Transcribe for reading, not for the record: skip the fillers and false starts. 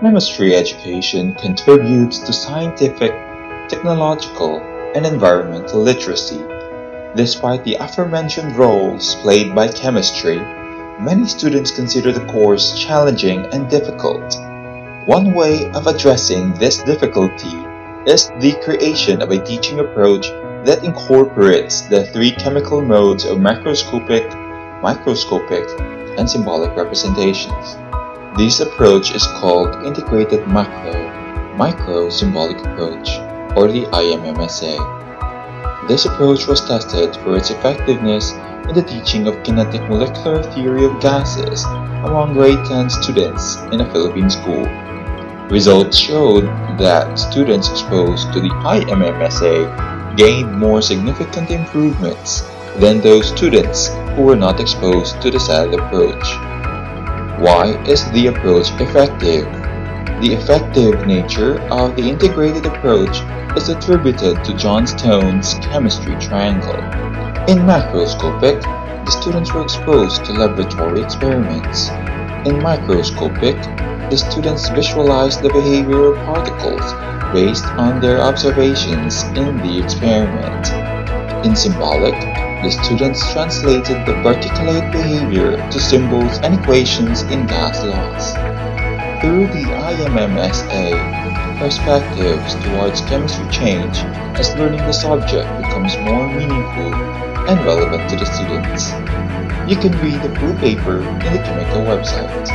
Chemistry education contributes to scientific, technological, and environmental literacy. Despite the aforementioned roles played by chemistry, many students consider the course challenging and difficult. One way of addressing this difficulty is the creation of a teaching approach that incorporates the three chemical modes of macroscopic, microscopic, and symbolic representations. This approach is called Integrated Macro-Micro-Symbolic Approach, or the IMMSA. This approach was tested for its effectiveness in the teaching of Kinetic Molecular Theory of Gases among grade 10 students in a Philippine school. Results showed that students exposed to the IMMSA gained more significant improvements than those students who were not exposed to the said approach. Why is the approach effective? The effective nature of the integrated approach is attributed to Johnstone's chemistry triangle. In macroscopic, the students were exposed to laboratory experiments. In microscopic, the students visualized the behavior of particles based on their observations in the experiment. In symbolic, the students translated the particulate behavior to symbols and equations in gas laws. Through the IMMSA, perspectives towards chemistry change as learning the subject becomes more meaningful and relevant to the students. You can read the full paper in the Kimika website.